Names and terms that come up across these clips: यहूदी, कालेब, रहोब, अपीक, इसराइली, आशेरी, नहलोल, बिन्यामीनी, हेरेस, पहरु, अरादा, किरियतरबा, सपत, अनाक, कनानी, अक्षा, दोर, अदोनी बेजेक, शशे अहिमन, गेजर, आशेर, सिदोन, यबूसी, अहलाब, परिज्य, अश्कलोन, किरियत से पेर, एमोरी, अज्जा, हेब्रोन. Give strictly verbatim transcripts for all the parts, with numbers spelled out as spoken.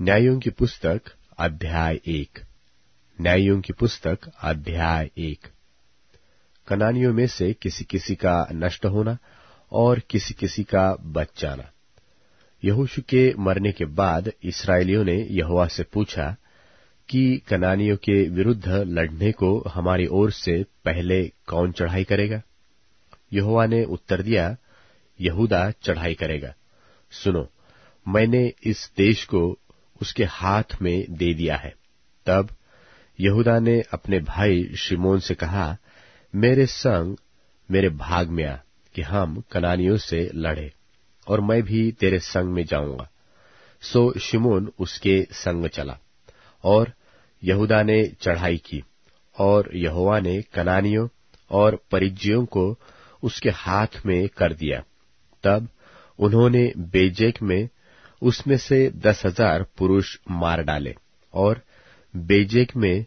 न्यायों की पुस्तक अध्याय एक। न्यायों की पुस्तक अध्याय एक। कनानियों में से किसी किसी का नष्ट होना और किसी किसी का बच जाना। यहोशू के मरने के बाद इसराइलियों ने यहोवा से पूछा कि कनानियों के विरुद्ध लड़ने को हमारी ओर से पहले कौन चढ़ाई करेगा। यहोवा ने उत्तर दिया, यहूदा चढ़ाई करेगा। सुनो, मैंने इस देश को उसके हाथ में दे दिया है। तब यहूदा ने अपने भाई शिमोन से कहा, मेरे संग मेरे भाग में आ कि हम कनानियों से लड़े और मैं भी तेरे संग में जाऊंगा। सो शिमोन उसके संग चला और यहूदा ने चढ़ाई की, और यहोवा ने कनानियों और परिज्यों को उसके हाथ में कर दिया। तब उन्होंने बेजेक में उसमें से दस हजार पुरुष मार डाले, और बेजेक में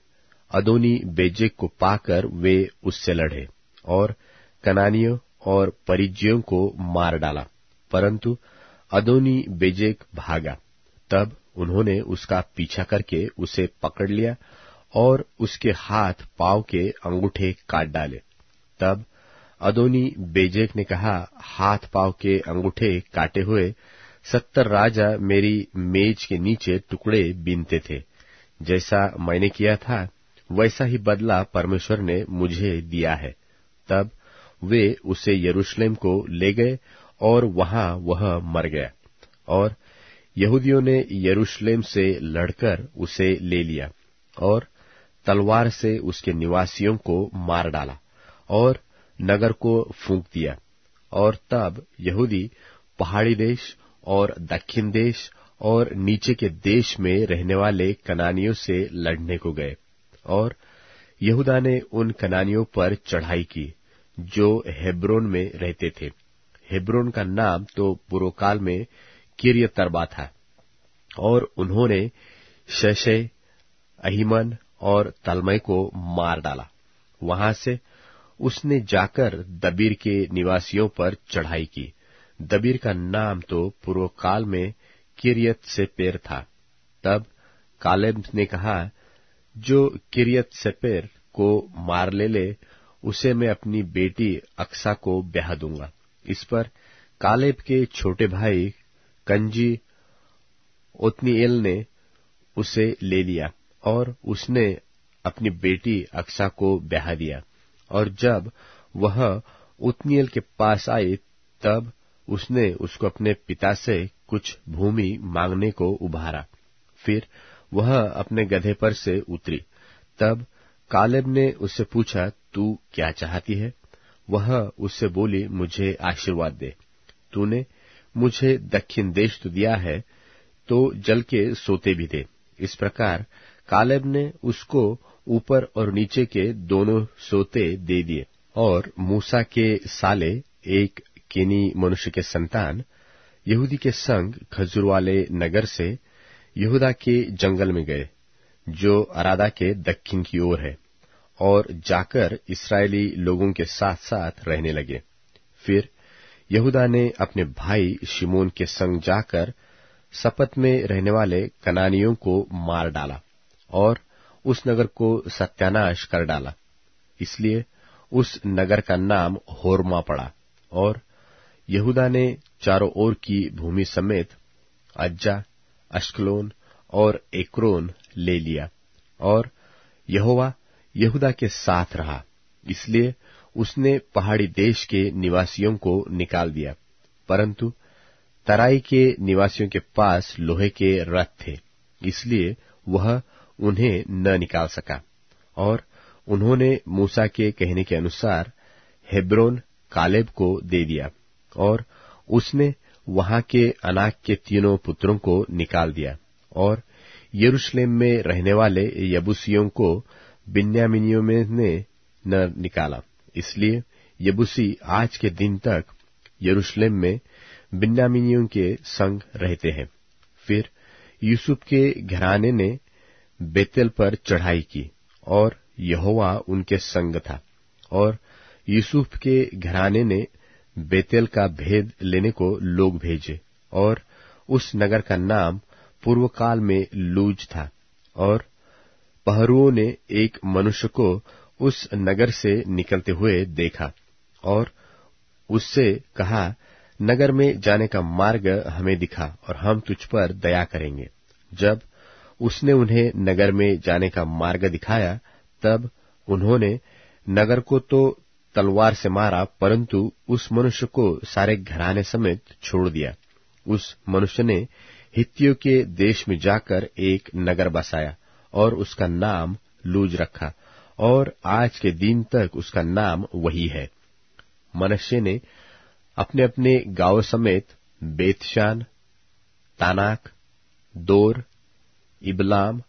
अदोनी बेजेक को पाकर वे उससे लड़े और कनानियों और परिज्यों को मार डाला, परंतु अदोनी बेजेक भागा। तब उन्होंने उसका पीछा करके उसे पकड़ लिया और उसके हाथ पांव के अंगूठे काट डाले। तब अदोनी बेजेक ने कहा, हाथ पांव के अंगूठे काटे हुए सत्तर राजा मेरी मेज के नीचे टुकड़े बीनते थे। जैसा मैंने किया था वैसा ही बदला परमेश्वर ने मुझे दिया है। तब वे उसे यरूशलेम को ले गए और वहां वह मर गया, और यहूदियों ने यरूशलेम से लड़कर उसे ले लिया और तलवार से उसके निवासियों को मार डाला और नगर को फूंक दिया। और तब यहूदी पहाड़ी देश और दक्षिण देश और नीचे के देश में रहने वाले कनानियों से लड़ने को गए, और यहूदा ने उन कनानियों पर चढ़ाई की जो हेब्रोन में रहते थे। हेब्रोन का नाम तो पूर्वकाल में किरियतरबा था, और उन्होंने शशे अहिमन और तलमय को मार डाला। वहां से उसने जाकर दबीर के निवासियों पर चढ़ाई की। दबीर का नाम तो पूर्वकाल में किरियत से पेर था। तब कालेब ने कहा, जो किरियत से पेर को मार ले ले उसे मैं अपनी बेटी अक्षा को ब्याह दूंगा। इस पर कालेब के छोटे भाई कंजी ओतनीयल ने उसे ले लिया और उसने अपनी बेटी अक्षा को ब्याह दिया। और जब वह ओतनीयल के पास आई तब उसने उसको अपने पिता से कुछ भूमि मांगने को उभारा। फिर वह अपने गधे पर से उतरी। तब कालेब ने उससे पूछा, तू क्या चाहती है? वह उससे बोली, मुझे आशीर्वाद दे। तूने मुझे दक्षिण देश तो दिया है, तो जल के सोते भी दे। इस प्रकार कालेब ने उसको ऊपर और नीचे के दोनों सोते दे दिए। और मूसा के साले एक किनी मनुष्य के संतान यहूदी के संग खजूर वाले नगर से यहूदा के जंगल में गए जो अरादा के दक्षिण की ओर है, और जाकर इसराइली लोगों के साथ साथ रहने लगे। फिर यहूदा ने अपने भाई शिमोन के संग जाकर सपत में रहने वाले कनानियों को मार डाला और उस नगर को सत्यानाश कर डाला। इसलिए उस नगर का नाम होर्मा पड़ा। और यहूदा ने चारों ओर की भूमि समेत अज्जा, अश्कलोन और एक्रोन ले लिया, और यहोवा यहूदा के साथ रहा, इसलिए उसने पहाड़ी देश के निवासियों को निकाल दिया। परंतु तराई के निवासियों के पास लोहे के रथ थे, इसलिए वह उन्हें न निकाल सका। और उन्होंने मूसा के कहने के अनुसार हेब्रोन कालेब को दे दिया, और उसने वहां के अनाक के तीनों पुत्रों को निकाल दिया, और यरूशलेम में रहने वाले यबूसियों को बिन्यामीनियों में ने न निकाला। इसलिए यबूसी आज के दिन तक यरूशलेम में बिन्यामीनियों के संग रहते हैं। फिर यूसुफ के घराने ने बेतेल पर चढ़ाई की, और यहोवा उनके संग था। और यूसुफ के घराने ने बेतेल का भेद लेने को लोग भेजे, और उस नगर का नाम पूर्व काल में लूज था, और पहरुओं ने एक मनुष्य को उस नगर से निकलते हुए देखा और उससे कहा, नगर में जाने का मार्ग हमें दिखा और हम तुझ पर दया करेंगे। जब उसने उन्हें नगर में जाने का मार्ग दिखाया, तब उन्होंने नगर को तो तलवार से मारा, परंतु उस मनुष्य को सारे घराने समेत छोड़ दिया। उस मनुष्य ने हित्तियों के देश में जाकर एक नगर बसाया और उसका नाम लूज रखा, और आज के दिन तक उसका नाम वही है। मनश्शे ने अपने अपने गांव समेत बेतशान, तानाक, दोर, इबलाम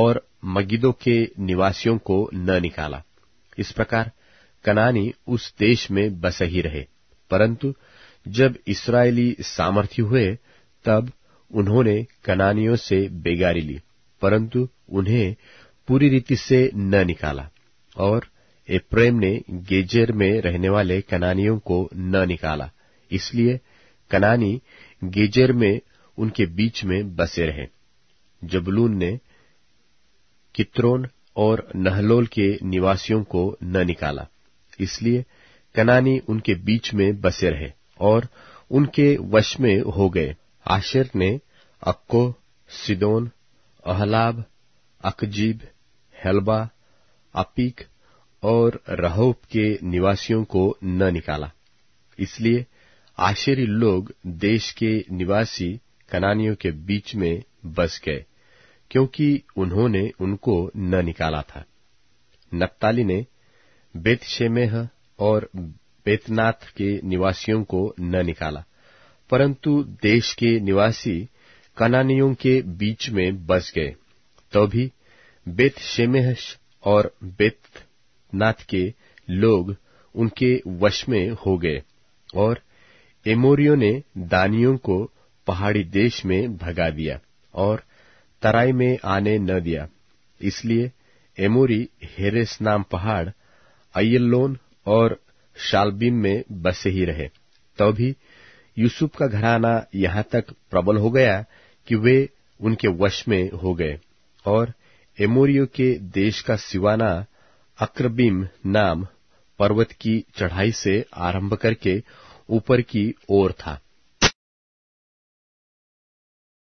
और मगिदो के निवासियों को न निकाला। इस प्रकार कनानी उस देश में बसे ही रहे, परंतु जब इसराइली सामर्थी हुए तब उन्होंने कनानियों से बेगारी ली, परंतु उन्हें पूरी रीति से न निकाला। और एप्रेम ने गेजर में रहने वाले कनानियों को न निकाला, इसलिए कनानी गेजर में उनके बीच में बसे रहे। जबूलून ने कित्रोन और नहलोल के निवासियों को न निकाला, इसलिए कनानी उनके बीच में बसे रहे और उनके वश में हो गए। आशेर ने अक्को, सिदोन, अहलाब, अकजीब, हेलबा, अपीक और रहोब के निवासियों को न निकाला, इसलिए आशेरी लोग देश के निवासी कनानियों के बीच में बस गए, क्योंकि उन्होंने उनको न निकाला था। नप्ताली ने बेतशेमेह और बेतनाथ के निवासियों को न निकाला, परंतु देश के निवासी कनानियों के बीच में बस गए। तो भी बेतशेमेह और बेतनाथ के लोग उनके वश में हो गए, और एमोरियों ने दानियों को पहाड़ी देश में भगा दिया और तराई में आने न दिया। इसलिए एमोरी हेरेस नाम पहाड़, अय्यलोन और शालबीम में बसे ही रहे। तो भी यूसुफ का घराना यहाँ तक प्रबल हो गया कि वे उनके वश में हो गए, और एमोरियों के देश का सिवाना अक्रबीम नाम पर्वत की चढ़ाई से आरंभ करके ऊपर की ओर था।